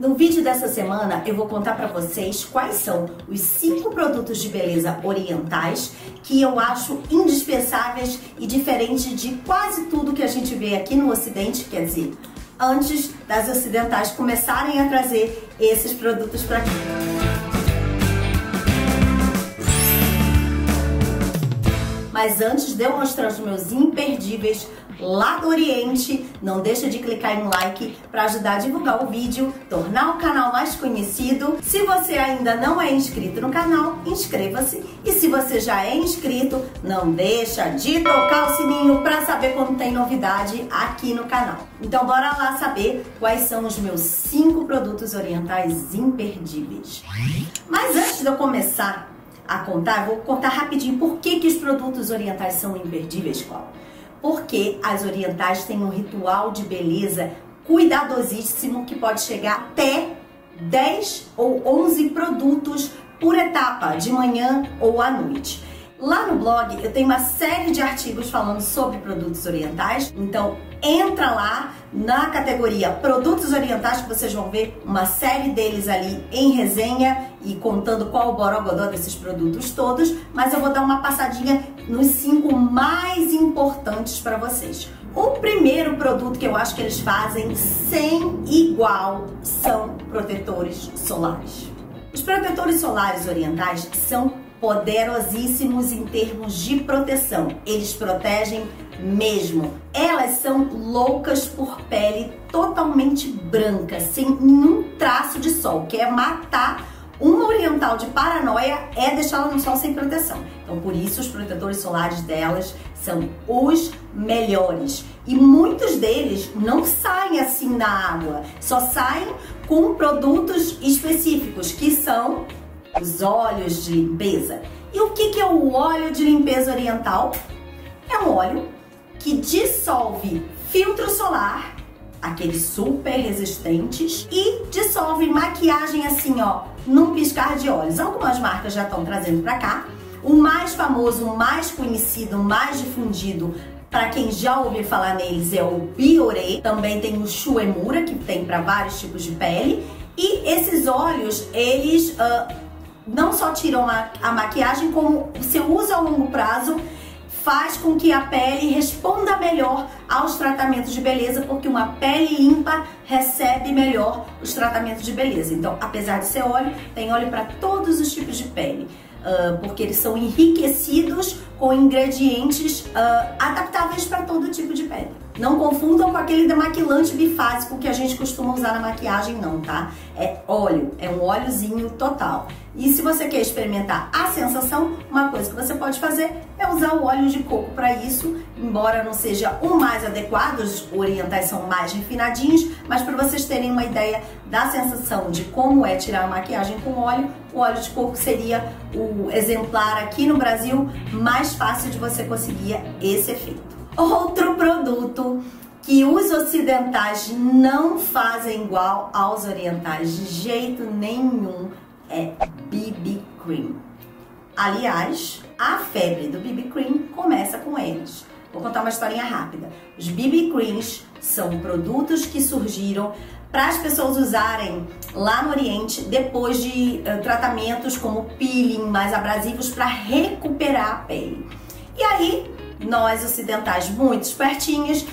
No vídeo dessa semana eu vou contar pra vocês quais são os 5 produtos de beleza orientais que eu acho indispensáveis e diferente de quase tudo que a gente vê aqui no Ocidente, quer dizer, antes das ocidentais começarem a trazer esses produtos pra cá. Mas antes de eu mostrar os meus imperdíveis lá do Oriente, não deixa de clicar em like para ajudar a divulgar o vídeo, tornar o canal mais conhecido. Se você ainda não é inscrito no canal, inscreva-se. E se você já é inscrito, não deixa de tocar o sininho para saber quando tem novidade aqui no canal. Então bora lá saber quais são os meus 5 produtos orientais imperdíveis. Mas antes de eu começar a contar, vou contar rapidinho por que os produtos orientais são imperdíveis, qual? Porque as orientais têm um ritual de beleza cuidadosíssimo que pode chegar até 10 ou 11 produtos por etapa, de manhã ou à noite. Lá no blog eu tenho uma série de artigos falando sobre produtos orientais, então entra lá na categoria produtos orientais que vocês vão ver uma série deles ali em resenha e contando qual o borogodó desses produtos todos, mas eu vou dar uma passadinha nos 5 mais importantes para vocês. O primeiro produto que eu acho que eles fazem sem igual são protetores solares. Os protetores solares orientais são poderosíssimos em termos de proteção, eles protegem mesmo. Elas são loucas por pele totalmente branca, sem nenhum traço de sol, que é matar uma oriental de paranoia, é deixá-la no sol sem proteção. Então por isso os protetores solares delas são os melhores. E muitos deles não saem assim na água, só saem com produtos específicos, que são os óleos de limpeza. E o que é o óleo de limpeza oriental? É um óleo que dissolve filtro solar, aqueles super resistentes, e dissolve maquiagem assim, ó, num piscar de olhos. Algumas marcas já estão trazendo pra cá. O mais famoso, o mais conhecido, o mais difundido, para quem já ouviu falar neles, é o Bioré. Também tem o Shu Uemura, que tem para vários tipos de pele. E esses óleos, eles não só tiram a maquiagem, como o seu uso a longo prazo faz com que a pele responda melhor aos tratamentos de beleza, porque uma pele limpa recebe melhor os tratamentos de beleza. Então, apesar de ser óleo, tem óleo para todos os tipos de pele, porque eles são enriquecidos com ingredientes adaptáveis para todo tipo de pele. Não confundam com aquele demaquilante bifásico que a gente costuma usar na maquiagem, não, tá? É óleo, é um óleozinho total. E se você quer experimentar a sensação, uma coisa que você pode fazer é usar o óleo de coco para isso, embora não seja o mais adequado, os orientais são mais refinadinhos, mas para vocês terem uma ideia da sensação de como é tirar a maquiagem com óleo, o óleo de coco seria o exemplar aqui no Brasil mais fácil de você conseguir esse efeito. Outro produto que os ocidentais não fazem igual aos orientais de jeito nenhum é BB Cream. Aliás, a febre do BB Cream começa com eles. Vou contar uma historinha rápida. Os BB Creams são produtos que surgiram para as pessoas usarem lá no Oriente depois de tratamentos como peeling, mais abrasivos, para recuperar a pele. E aí, nós ocidentais muito espertinhos,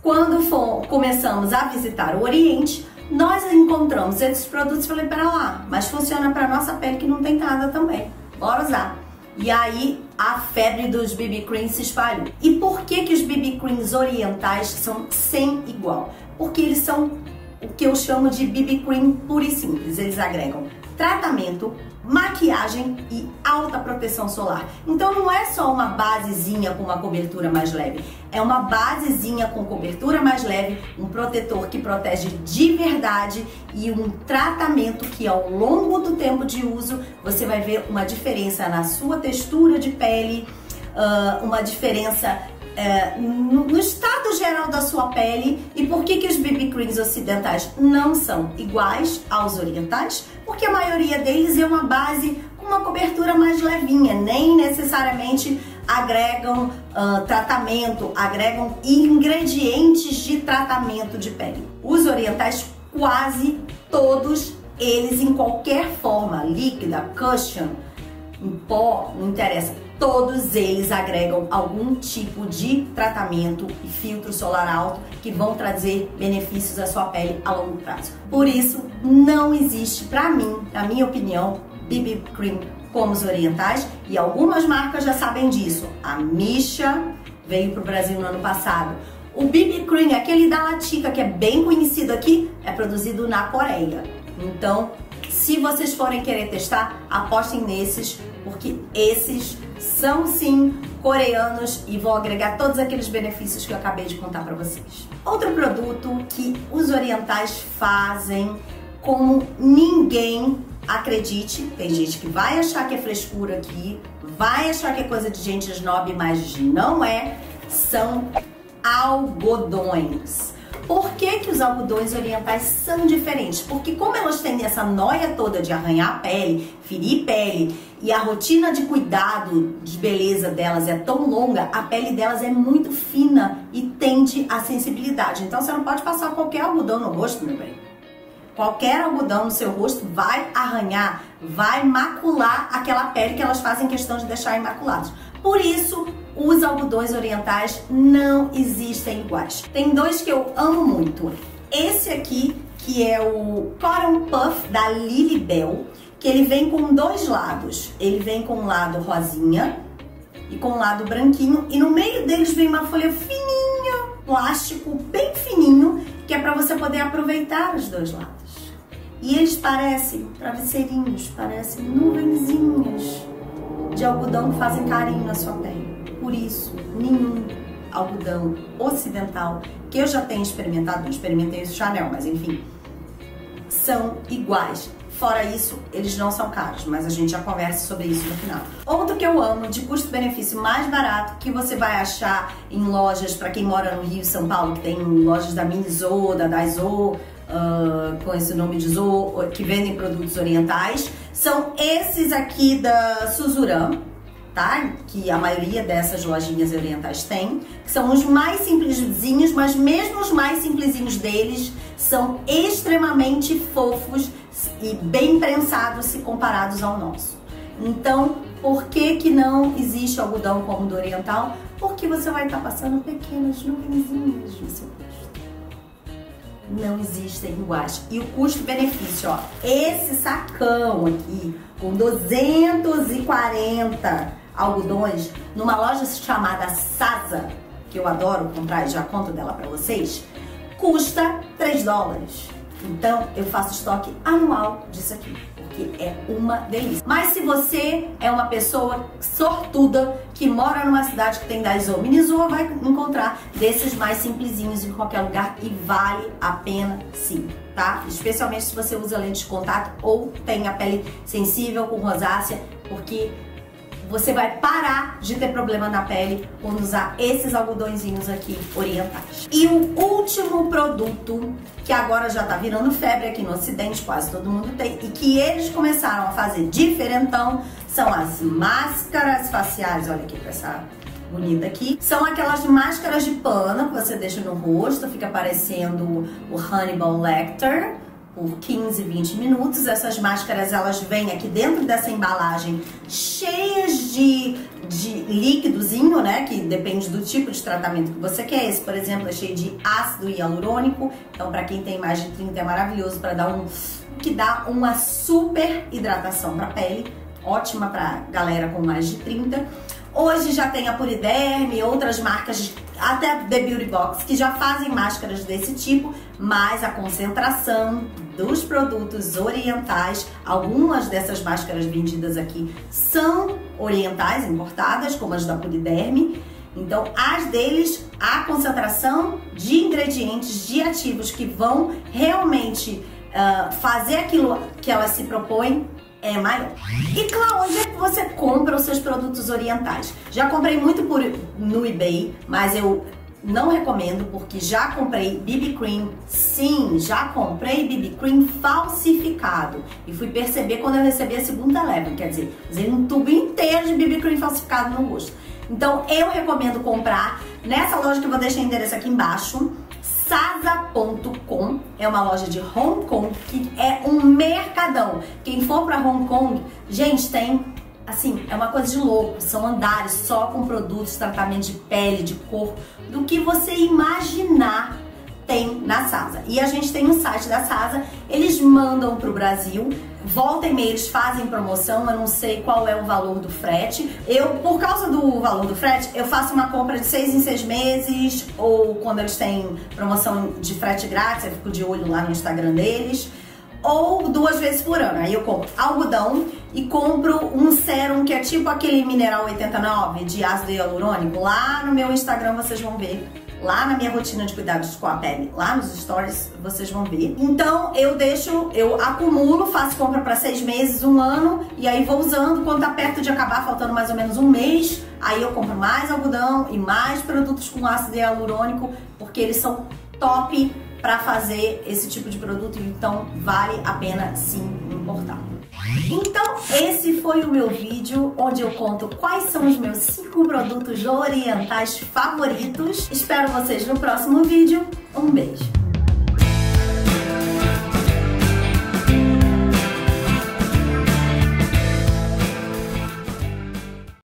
quando começamos a visitar o Oriente, nós encontramos esses produtos e falei, pera lá, mas funciona para nossa pele que não tem nada também, bora usar. E aí a febre dos BB Creams se espalhou. E por que os BB Creams orientais são sem igual? Porque eles são o que eu chamo de BB Cream pura e simples, eles agregam tratamento, maquiagem e alta proteção solar. Então não é só uma basezinha com uma cobertura mais leve, é uma basezinha com cobertura mais leve, um protetor que protege de verdade e um tratamento que ao longo do tempo de uso você vai ver uma diferença na sua textura de pele, uma diferença no estado geral da sua pele. E por que os BB Creams ocidentais não são iguais aos orientais? Porque a maioria deles é uma base com uma cobertura mais levinha, nem necessariamente agregam tratamento, agregam ingredientes de tratamento de pele. Os orientais quase todos eles em qualquer forma, líquida, cushion, em pó, não interessa, todos eles agregam algum tipo de tratamento e filtro solar alto que vão trazer benefícios à sua pele a longo prazo. Por isso, não existe, pra mim, na minha opinião, BB Cream como os orientais, e algumas marcas já sabem disso. A Missha veio pro Brasil no ano passado. O BB Cream, aquele da Latika, que é bem conhecido aqui, é produzido na Coreia. Então, se vocês forem querer testar, apostem nesses, porque esses são sim coreanos e vão agregar todos aqueles benefícios que eu acabei de contar pra vocês. Outro produto que os orientais fazem como ninguém, acredite, tem gente que vai achar que é frescura aqui, vai achar que é coisa de gente snob, mas não é, são algodões. Por que que os algodões orientais são diferentes? Porque como elas têm essa noia toda de arranhar a pele, ferir pele, e a rotina de cuidado de beleza delas é tão longa, a pele delas é muito fina e tende à sensibilidade. Então você não pode passar qualquer algodão no rosto, meu bem. Qualquer algodão no seu rosto vai arranhar, vai macular aquela pele que elas fazem questão de deixar imaculados. Por isso, os algodões orientais não existem iguais. Tem dois que eu amo muito. Esse aqui, que é o Cotton Puff da Lily Bell, que ele vem com dois lados. Ele vem com um lado rosinha e com um lado branquinho. E no meio deles vem uma folha fininha, plástico bem fininho, que é para você poder aproveitar os dois lados. E eles parecem travesseirinhos, parecem nuvenzinhas de algodão que fazem carinho na sua pele. Por isso, nenhum algodão ocidental que eu já tenho experimentado, não experimentei o Chanel, mas enfim, são iguais. Fora isso, eles não são caros, mas a gente já conversa sobre isso no final. Outro que eu amo, de custo-benefício mais barato, que você vai achar em lojas, para quem mora no Rio e São Paulo, que tem lojas da Miniso, da Daiso, com esse nome de Zo, que vendem produtos orientais, são esses aqui da Suzuran, tá? Que a maioria dessas lojinhas orientais tem, que são os mais simplesinhos, mas mesmo os mais simplesinhos deles são extremamente fofos e bem prensados se comparados ao nosso. Então, por que que não existe algodão como do oriental? Porque você vai estar passando pequenas nuvenzinhas no seu rosto. Não existem iguais. E o custo-benefício, ó, esse sacão aqui com 240 algodões numa loja chamada Sasa, que eu adoro comprar e já conto dela pra vocês, custa 3 dólares. Então, eu faço estoque anual disso aqui, porque é uma delícia. Mas se você é uma pessoa sortuda, que mora numa cidade que tem Daiso, Miniso, vai encontrar desses mais simplesinhos em qualquer lugar e vale a pena sim, tá? Especialmente se você usa lente de contato ou tem a pele sensível com rosácea, porque você vai parar de ter problema na pele quando usar esses algodõezinhos aqui orientais. E o último produto, que agora já tá virando febre aqui no Ocidente, quase todo mundo tem, e que eles começaram a fazer diferentão, são as máscaras faciais. Olha aqui pra essa bonita aqui. São aquelas máscaras de pano que você deixa no rosto, fica parecendo o Hannibal Lecter, por 15, 20 minutos. Essas máscaras, elas vêm aqui dentro dessa embalagem cheias de líquidozinho, né? Que depende do tipo de tratamento que você quer. Esse, por exemplo, é cheio de ácido hialurônico. Então, pra quem tem mais de 30, é maravilhoso pra dar um... que dá uma super hidratação pra pele. Ótima pra galera com mais de 30. Hoje já tem a Purederme, outras marcas, até The Beauty Box, que já fazem máscaras desse tipo, mas a concentração dos produtos orientais, algumas dessas máscaras vendidas aqui são orientais, importadas, como as da Poliderme. Então, as deles, a concentração de ingredientes, de ativos que vão realmente fazer aquilo que elas se propõem, é maior. E claro, onde é que você compra os seus produtos orientais? Já comprei muito no eBay, mas eu não recomendo, porque já comprei BB Cream, sim, já comprei BB Cream falsificado. E fui perceber quando eu recebi a segunda leva, quer dizer, um tubo inteiro de BB Cream falsificado no rosto. Então eu recomendo comprar nessa loja, que eu vou deixar o endereço aqui embaixo. Sasa.com é uma loja de Hong Kong que é um mercadão. Quem for para Hong Kong, gente, tem assim, é uma coisa de louco. São andares só com produtos, tratamento de pele, de corpo, do que você imaginar tem na Sasa. E a gente tem um site da Sasa, eles mandam pro Brasil, volta e meia eles fazem promoção, eu não sei qual é o valor do frete. Eu, por causa do valor do frete, eu faço uma compra de 6 em 6 meses, ou quando eles têm promoção de frete grátis, eu fico de olho lá no Instagram deles, ou 2 vezes por ano. Aí eu compro algodão e compro um sérum que é tipo aquele Mineral 89 de ácido hialurônico. Lá no meu Instagram vocês vão ver. Lá na minha rotina de cuidados com a pele, lá nos stories, vocês vão ver. Então, eu acumulo, faço compra para 6 meses, 1 ano, e aí vou usando. Quando tá perto de acabar, faltando mais ou menos 1 mês, aí eu compro mais algodão e mais produtos com ácido hialurônico, porque eles são top para fazer esse tipo de produto, então vale a pena sim importar. Então, esse foi o meu vídeo onde eu conto quais são os meus 5 produtos orientais favoritos. Espero vocês no próximo vídeo. Um beijo!